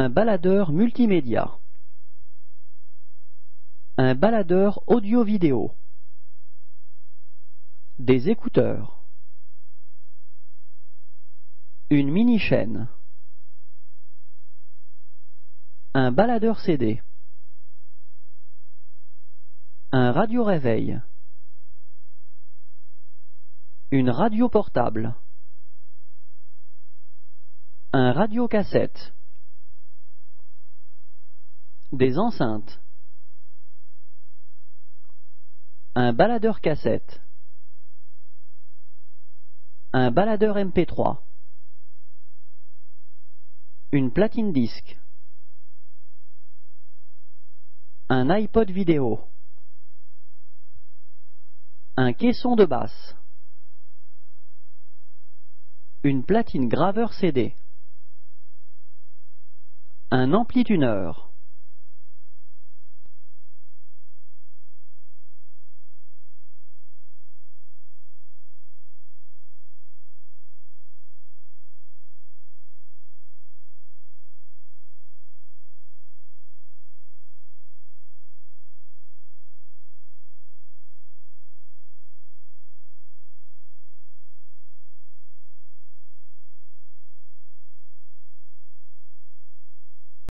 Un baladeur multimédia. Un baladeur audio-vidéo. Des écouteurs. Une mini-chaîne. Un baladeur CD. Un radio-réveil. Une radio portable. Un radio-cassette. Des enceintes. Un baladeur cassette. Un baladeur MP3. Une platine disque. Un iPod vidéo. Un caisson de basse. Une platine graveur CD. Un amplituneur.